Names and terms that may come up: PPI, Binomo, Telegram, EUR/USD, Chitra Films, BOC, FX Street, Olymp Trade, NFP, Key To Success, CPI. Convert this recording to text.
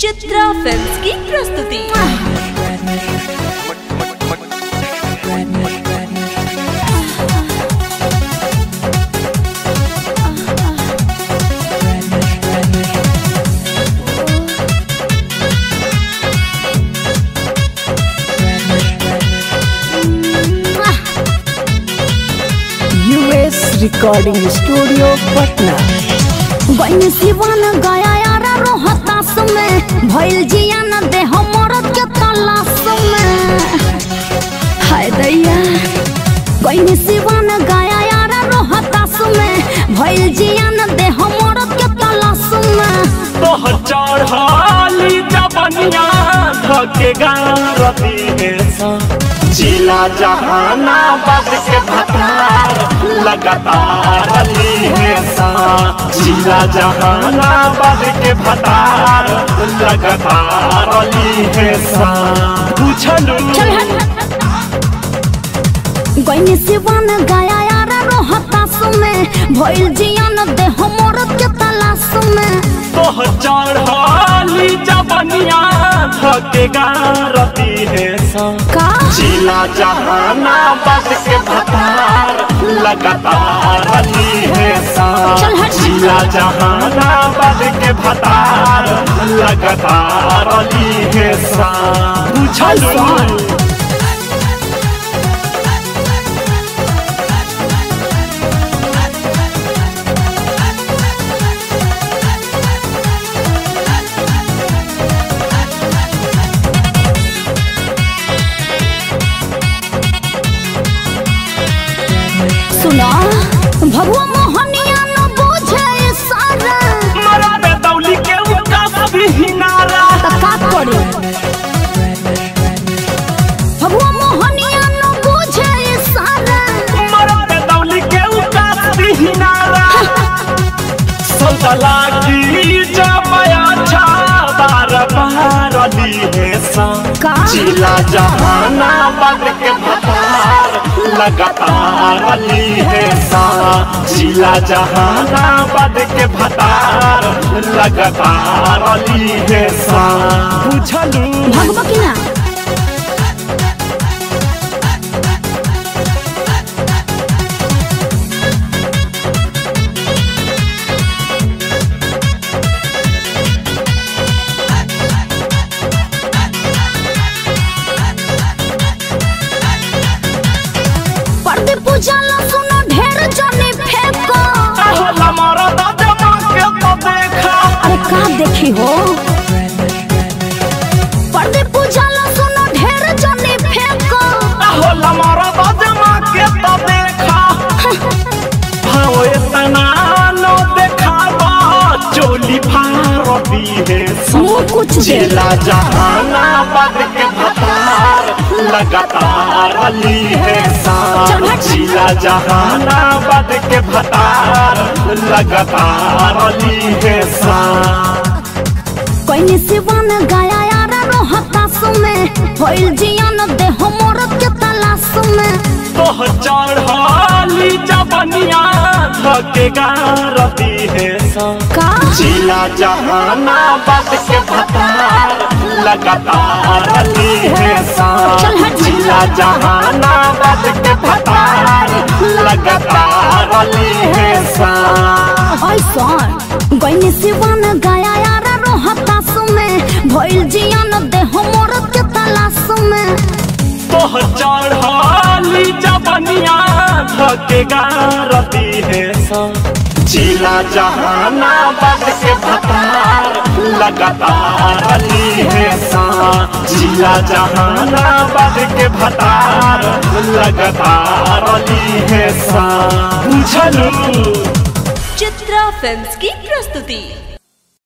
Chitra films की प्रस्तुति। US recording studio Patna. गाया यारा रोहता सुमे भइल जिया न देह मरद के तलाश में। हाय दैया गईनी सिवान गाया यारा रोहता सुमे भइल जिया न देह मरद के तलाश में। तोह चढ़ाली जबनिया धके गारती हेसा जिला जहानाबाद के भतार लगातार ली हेसा जिला जहानाबाद के भतार लगातार ली हेसा। पूछलू गईनी सिवान गाया यारा रोहता सुमे भइल जिया न देह मरद के तलाश में। तोह चढ़ाली जबनिया धके गारती हेसा जिला जहानाबाद के भतार लगातार ली हेसा जिला जहानाबाद के भतार लगातार ली हेसा। पूछलू सुना भगवा मोहनिया न बोझे सारा मरा दे दौली के उनका सभी हिनारा तका पड़े। भगवा मोहनिया न बोझे सारा मरा दे दौली के उनका सभी हिनारा सलतला की जमाया छादार बार दी है सा जिला जहानाबाद के भतार लगातार ली हेसा जिला जहानाबाद के भतार लगातार ली हेसा। पूछलू भगवकिना जाला सुनो ढेर जने फेंको अहला मरद जमा के तो देखा। अरे का देखी हो पर्दे पूजाला सुनो ढेर जने फेंको अहला मरद जमा के तो देखा। भाव इतना नो देखावा चोली फारती है कुछ जिला जहानाबाद के भतार लगातार ली हेसा जिला जहानाबाद के भतार लगातार ली हेसा। कोई सिवान गाया यारा रोहता सुमे भइल जिया न देह मरद के तलाश में। तोह चढ़ाली जबनिया धके गारती हेसा जिला जहानाबाद के भतार लगातार ली हेसा जिला जहानाबाद के भतार लगातार ली हेसा। गईनी सिवान गाया यारा रोहता सुमे भइल जिया न देह मरद के तलाश में। तोह चढ़ाली जबनिया धके गारती हेसा जिला जहानाबाद के भतार लगातार ली हेसा जिला जहानाबाद के भतार लगातार ली हेसा। पूछलू चित्रा फिल्म्स की प्रस्तुति।